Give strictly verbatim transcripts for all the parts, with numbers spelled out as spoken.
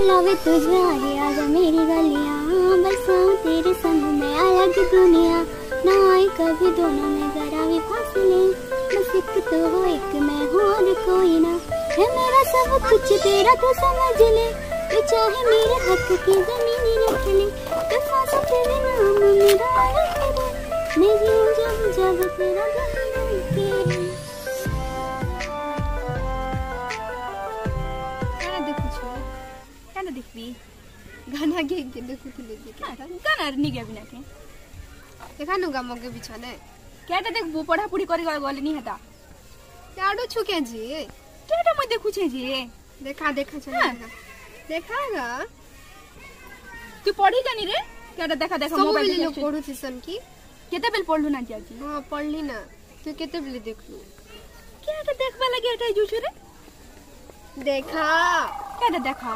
बुलावे तुझे आगे आजा मेरी गलियां, बसाऊं तेरे संग में अलग दुनिया। ना आए कभी दोनों में जरा भी फासले, बस एक तो हो एक मैं हूँ और कोई ना। है मेरा सब कुछ तेरा तो समझ ले, तू चाहे मेरे हक की जमीन रख ले। तू फांसा तेरे नाम मेरा रख दे, मैं जीऊँ जब जब तेरा जहान के। गाना देखबी गाना गे के देखू के लेके गाना नहीं गे बिना के देखानु गा मगे बिछने केटा देख वो पढ़ा पूरी करी गले नहीं हता चाडू छुके जी केटा म देखू छे जी देखा देखा चल देखागा तू पढ़ी जानी रे केटा देखा देखा मोबाइल ले पढू सिसन की केते बेल पढलू ना जी हां पढली ना तू केते बेल देखलू केटा देखबा लगे एटा जू छे रे देखा केटा देखा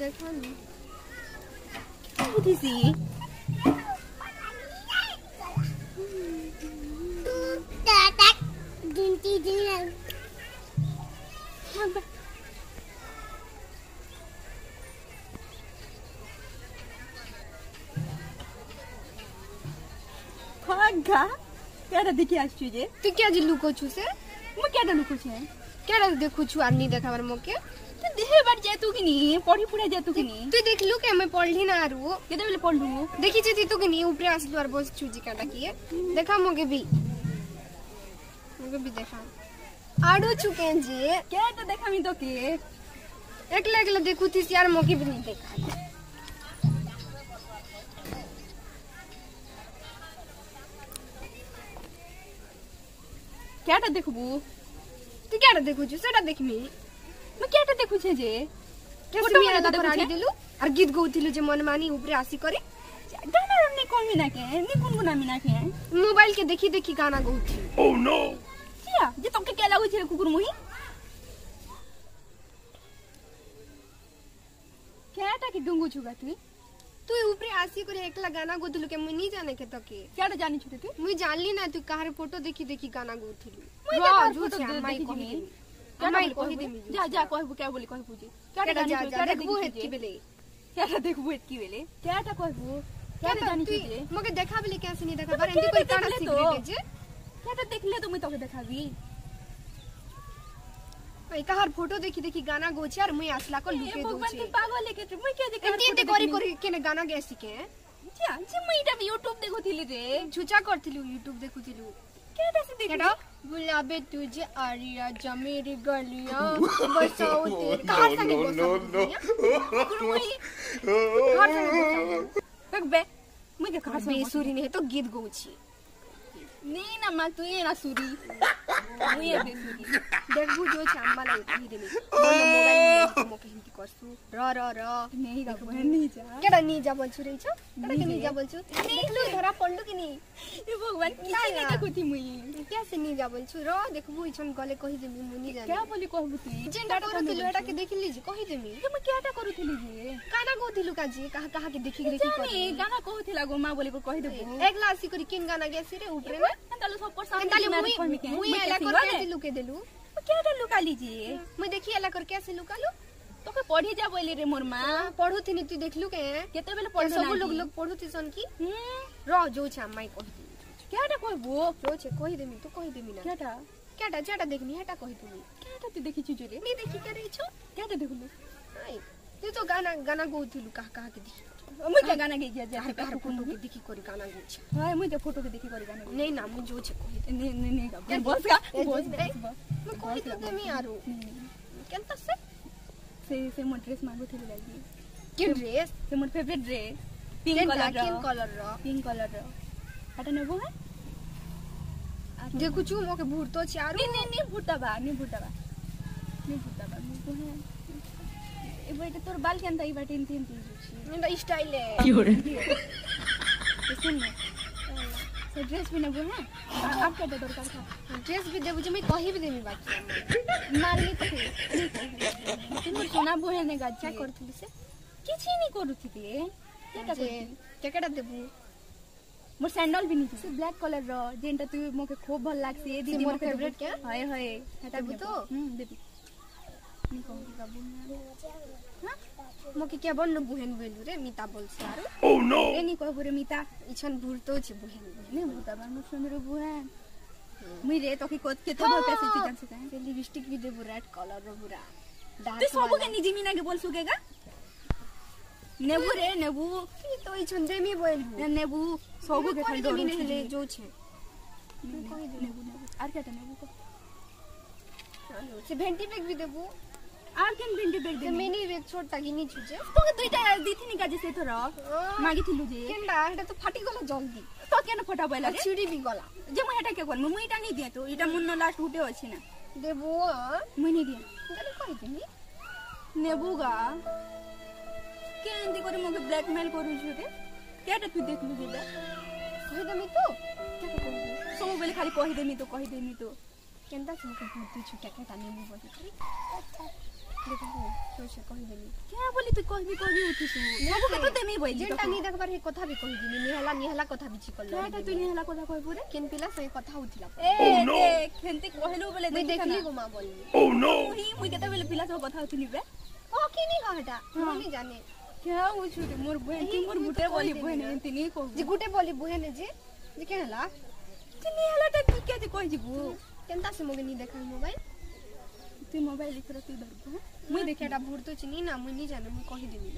देखा नहीं सी गिनती देखी आज तुझे तू क्या जी लुको छू से मैं क्या लुको छे क्या देखू छू आर नहीं देखा मार मौके तो देहे बार जाय तू कि नहीं पढ़ी पुरा जाय तू कि नहीं तू देख लू के मैं पढ़ली ना आरो केते बेले पढ़ लूंगो देखि जेती तू कि नहीं ऊपर आसलू आर बस चूजी काटा किए देखा मोगे भी मोगे भी देखा आडो चुकें जी के तो देखा मी तो के एकला एकला देखू थी यार मोगे भी नहीं देखा केटा देखबू तू केटा देखू जो सेटा देखमी म केटा देखु छे जे केटा मेरा दादा पराडी दिलु और गीत गौथिलु जे मनमानी ऊपर आसी करे गाना हमने कोन मिना के ने कोन गुना मिना के मोबाइल के देखी देखी गाना गौथि ओ नो किया जे तोके के लागु छे कुकुर मुही केटा के डुंगु छुगा तू तू ऊपर आसी करे एकला गाना गौथिलु के मुनी जाने के तके केटा जानी छुते तू मुई जानली ना तू काहर फोटो देखी देखी गाना गौथिलु मुई फोटो माई कोनी माई कोही देमी जा जा कहबो के बोली कहबो जे केटा जा जा देखबो हेतकी बेले केटा देखबो हेतकी बेले केटा कहबो केटा जानी जे मके देखाबले कैसे नहीं देखा बरंदी कोई काना सिगरेट जे केटा देखले तो मई तोके देखाबी मई कहर फोटो देखि देखि गाना गोछे और मई असला को लुके दो छे पागल के मई के देखा एते करी करी केने गाना गे सिके जा जे मई टा YouTube देखोथिली रे झुचा करथिलु YouTube देखोथिलु केटा से देखटा बुलावे तुझे आरिया जा मेरी गलियां बसाओ तेरे कहां संगे बसाओ बे मुझे कहां से सूरी नहीं तो गीत गौछी नहीं ना मा तू ये ना सूरी मुई बे सूरी देखबू जो चांबा लगी रे मोबाइल मोके हिंदी करसू र र र नहीं देखबू नहीं जा केडा नहीं जा बोलछु रे छ केडा नहीं जा बोलछु देख लू धरा पडलू कि नहीं ये भगवान किसी नहीं देखोती मुई कैसे नहीं जा बोलछु र देखबू इछन गले कहि देमी मुनी जाने क्या बोली कहबू तू जेन डाटा करथि लोटा के देखि लीज कहि देमी हम केटा करथलि जे गाना गौथिलु का जी कहा कहा के देखि रे की करी गाना कहथिला गो मां बोली को कहि देबू एकला सी करी किन गाना गेसी रे ऊपर में तलो सब पर सामने मैं कहमी के मुई एला कर कैसे लुके देलु केटा लुका लीजी मुई देखि एला कर कैसे लुकालू तोके पढ़ी जा बोली रे मोर मां पढू थिनी तू देखलु के केते बेले पढ सब लोग लोग पढू थिसन की र जो छ माई कहि केटा कोइ वो जो छे कहि देमी तू कहि देमी ना केटा केटा जेटा देखनी हेटा कहि देमी केटा तू देखि छु रे नहीं देखि करे छु केटा देखलु आई तू तो गाना गाना गौथिलु कहा कहा के देखि मु के गाना के जा हर फोटो के देखि करी गाना गो छ हाय मु ते फोटो के देखि करी गाना नहीं ना मु जो छ कहि नहीं नहीं नहीं बस का बस बस मु कहि देमी आरो केनता से से से मोर ड्रेस मांगो थी लगी के ड्रेस से मोर favourite dress pink colour pink colour रो पिंक कलर रो हटा नेबो है जे कुछ मोके भूरतो चारो नहीं नहीं भूटाबा नहीं भूटाबा नहीं भूटाबा मोको है ए बेटे तोर बाल केन तई बाटे इन तीन तीन मेरा स्टाइल है की रे सुन ना से ड्रेस भी नेबो है आप के दरकार था ड्रेस भी देबो जे मैं कहि भी देमी बाकी मारली थी तुम सोना बोहे ने गच्चा करथली से किछि नहीं करूथि रे केटा के केटा देबू मोर सैंडल भी नहीं से ब्लैक कलर रो जेंटा तू मोके खूब भल लागसी ए दीदी मोर फेवरेट के हाय हाय हटाबू तो देबी अपनी कहूँगी का बुन हाँ मोके क्या बोल लो बुहेन बोलू रे मिता बोल सारू ओह नो ये नहीं कोई बुरे मिता इचन भूल तो ची बुहेन बुहेन भूता बार मुझसे मेरे बुहेन मेरे तो की कोट के तब होता सिटी जान सकता है तेरी लिपस्टिक भी दे बुराट कॉलर रो बुरा तो सबों के निजी मीना के बोल सुगेगा नेबू रे नेबू तो इचन दे मी बोल नेबू सबों के खंडों में ले जो छे नेबू नेबू आर क्या था नेबू को से भेंटी बैग भी देबू आर केन भेंटी बैग दे मैंने बैग छोड़ ताकि नहीं छुजे तो के दुईटा दी थी निका जैसे थोरा मागी थिलु जे केनडा एटा तो फाटी गलो जल्दी तो केन फटा बोला रे छिड़ी भी गला जे मु एटा के कोन मु एटा नहीं दिया तो एटा मुन्नो लास्ट उठे होछि ना देबू मने दिया तने कोइ देनी नेबूगा केन दी करे मोके ब्लैकमेल करू छुके केटा तू देख लु जेबे कहि देमी तो केटा कहि दे सोमो बोले खाली कहि देमी तो कहि देमी तो केंदा सुनके तू छुटा के ताने मु बोली अच्छा देखो तो से कहि देली क्या बोली तू कहबी कहबी उठी तू नेबू के तो देमी बोली जेंटा नी देखबार हे कथा भी कहि दिनी निहला निहला कथा भी छी करलो बेटा तू निहला कथा कहबो रे केन पिला सही कथा उठिला ए नो खेंती कहलो बोले देखली गो मां बोली ओ नो ही मु केता बोले पिला सब कथा उठिली बे ओ के नी कहटा मु नी जाने क्या हो छुटे मोर बहन की मोर गुटे बोली बहन तिनी को जी गुटे बोली बहन जी जे केला तिनी हला त की के कहि जीबू केनता से मोगे नी देखल मोबाइल तू मोबाइल लिख रती दरबो मुई देखेटा भूर तो चिनी ना मुई नी जाने मुई कहि देनी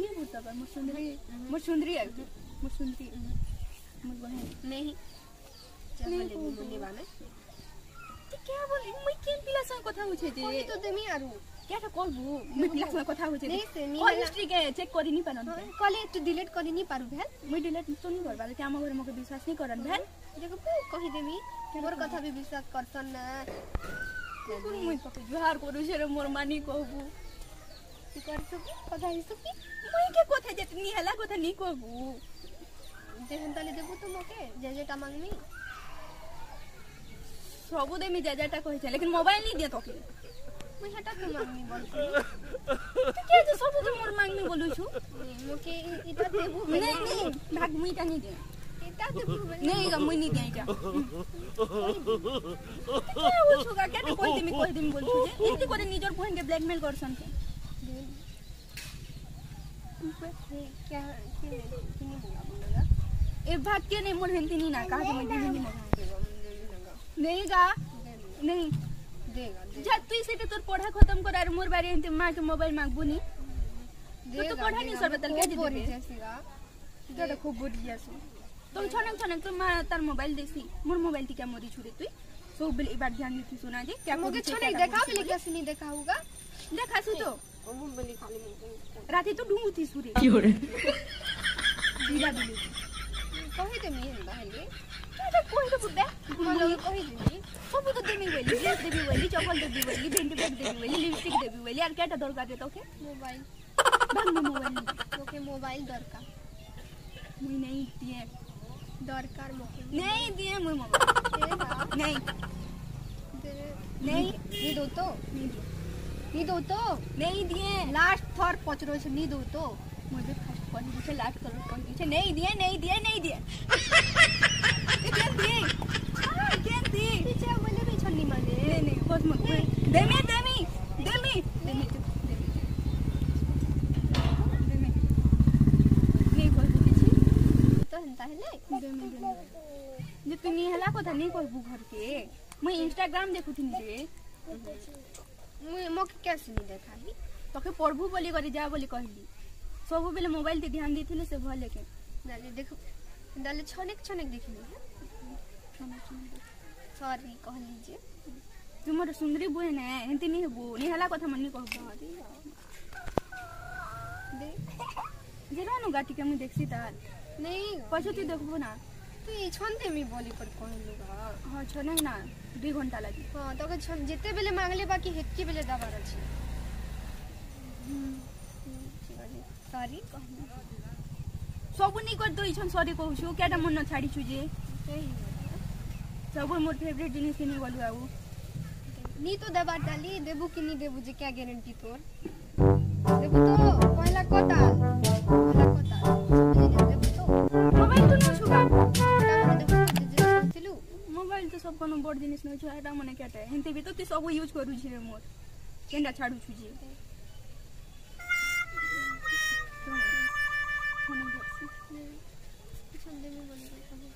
नी भूता पर मोर सुंदरी मोर सुंदरी है मोर सुनती मोर बहन नहीं चल ले मुनी वाले ते क्या बोली मुई केन पिला संग कथा होछे जे कोई तो देमी आरो केटा कहबू मुई पिला संग कथा होछे नहीं से नी हिस्ट्री के चेक करी नी पानन कले तू डिलीट करी नी पारू भेल मुई डिलीट तो नी करबा के हम घर मोके विश्वास नी करन भेल देखो कहि देमी मोर कथा भी विश्वास करसन ना मुई पके जोहार करू छे रे मोर मानी कहबू की करसु कथा हिसु की मुई के कथा जतनी हला कथा नी कहबू जेहन ताले देबू तो मोके जे जेटा मांगनी सबो देमी जे जेटा कहै छे लेकिन मोबाइल नी दे तो के मुई हटा के मांगनी बोल तू के जे सबो के मोर मांगनी बोलू छु मोके इटा देबू नहीं नहीं भाग मुई ता नी दे नहीं का मुई नहीं दिया इटा क्या बोल छुगा क्या तो कोई दिन कोई दिन बोल छुजे इतनी कोई निजोर बहन के ब्लैकमेल कर सन के क्या क्या नहीं बोला ए भाग के नहीं मोर हिंदी नहीं ना कहा तो मैं नहीं नहीं का नहीं देगा जा तू इसे तोर पढ़ा खत्म कर और मोर बारे हिंदी मां के मोबाइल मांगबू नी तो पढ़ा नहीं सर बता के दे जैसेगा ज्यादा खूब बोलिया सु तुम छोने छोने तुम तार मोबाइल देसी मोर मोबाइल ती क्या मोरी छुरे तू सो बिल एक बार ध्यान देती सुना जे क्या मोके छोने देखा बिल क्या सुनी देखा होगा देखा सु तो ओम बलि खाली राती तो ढूंढती सुरे बिला बिल कहि दे मी हिंदा हले तो कोई तो बुदा मोलो कहि दे सब तो देमी बोली जे देबी बोली चपल देबी बोली भेंडी बैग देबी बोली लिपस्टिक देबी बोली यार केटा दरकार दे तो के मोबाइल बंद मोबाइल ओके मोबाइल दरकार मुई नहीं दिए दरकार मोके नहीं दिए मुई मम्मा ए नहीं तेरे नहीं नी दो तो नी दो नी दो तो नहीं दिए लास्ट थर पचरो से नी दो तो मुझे फर्स्ट पॉइंट पीछे लास्ट कलर पॉइंट पीछे नहीं दिए नहीं दिए नहीं दिए क्या दिए हां क्या दिए पीछे बोले भी छन्नी माने नहीं नहीं बस मत देमी देमी देमी देमी जे तू निहला कथा नहीं कहबू घर के मैं इंस्टाग्राम देखुथिन जे मैं मके कैसे नहीं देखाही तके पढ़बू बोली करी जा बोली कहली सब बेले मोबाइल ते ध्यान देथिन से भले के डाले देख डाले छनेक छनेक देखिन सॉरी कहली जे तू मोर सुंदरी बहन है एंती नहीं हबू निहला कथा मनी कहबू दे जेरा नु गाटी के मैं देखसी तार नहीं पछती देखबो ना तू ई छनते मी बोली पर कहलुगा हां छने ना दो घंटा लागि हां तो के छन जेते बेले मांगले बाकी हेतके बेले दबार अछि सॉरी कहलु सबुनी कर दो ई छन सॉरी कहू छु केटा मन न छाडी छु जे सब मोर फेवरेट जिनिस नि बोलु आउ नी तो दबार डाली देबू कि नी देबू जे क्या गारंटी तोर देबू तो पहला कोता पहला कोता मोबाइल तो सब कोनो बड़ जिनिस नै छ एटा मने केटा हेंते भी तो सब यूज करू छी रे मोर કેના છાડું છું જે કોણ કોણ છે સંદેશ મને